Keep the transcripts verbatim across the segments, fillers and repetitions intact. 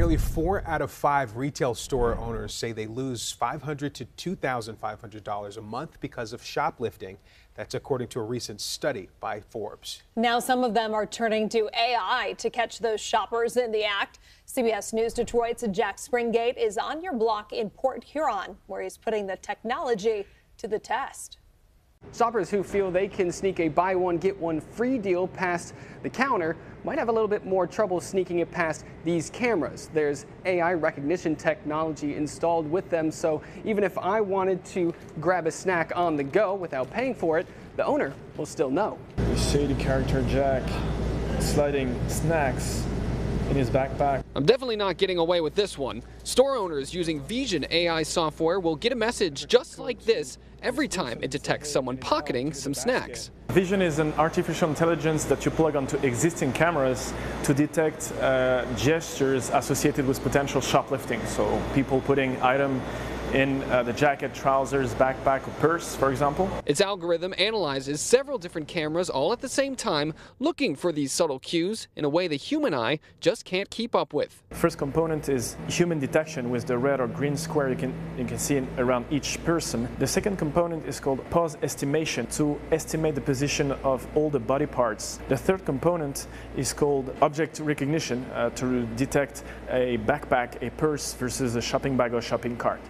Nearly four out of five retail store owners say they lose five hundred to two thousand five hundred dollars a month because of shoplifting. That's according to a recent study by Forbes. Now some of them are turning to A I to catch those shoppers in the act. C B S News Detroit's Jack Springate is on your block in Port Huron, where he's putting the technology to the test. Shoppers who feel they can sneak a buy one, get one free deal past the counter might have a little bit more trouble sneaking it past these cameras. There's A I recognition technology installed with them, so even if I wanted to grab a snack on the go without paying for it, the owner will still know. You see the character Jack sliding snacks in his backpack. I'm definitely not getting away with this one. Store owners using Vision A I software will get a message just like this every time it detects someone pocketing some snacks. Vision is an artificial intelligence that you plug onto existing cameras to detect uh, gestures associated with potential shoplifting. So people putting item in uh, the jacket, trousers, backpack, or purse, for example. Its algorithm analyzes several different cameras all at the same time, looking for these subtle cues in a way the human eye just can't keep up with. First component is human detection with the red or green square you can, you can see in, around each person. The second component is called pose estimation, to estimate the position of all the body parts. The third component is called object recognition, uh, to detect a backpack, a purse versus a shopping bag or shopping cart.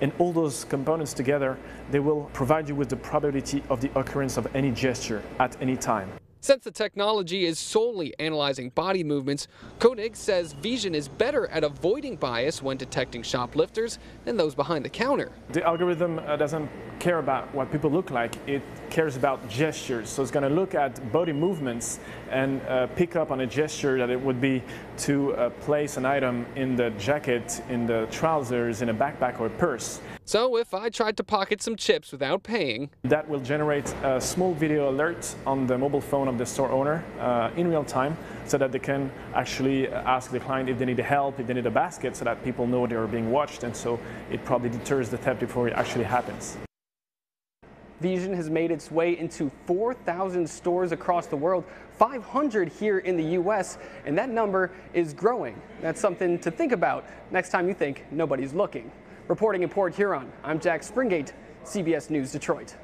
And all those components together, they will provide you with the probability of the occurrence of any gesture at any time. Since the technology is solely analyzing body movements, Koenig says Vision is better at avoiding bias when detecting shoplifters than those behind the counter. The algorithm uh, doesn't care about what people look like, it cares about gestures. So it's going to look at body movements and uh, pick up on a gesture that it would be to uh, place an item in the jacket, in the trousers, in a backpack or a purse. So if I tried to pocket some chips without paying, that will generate a small video alert on the mobile phone of the store owner uh, in real time, so that they can actually ask the client if they need help, if they need a basket, so that people know they are being watched, and so it probably deters the theft before it actually happens. Vision has made its way into four thousand stores across the world, five hundred here in the U S, and that number is growing. That's something to think about next time you think nobody's looking. Reporting in Port Huron, I'm Jack Springate, C B S News Detroit.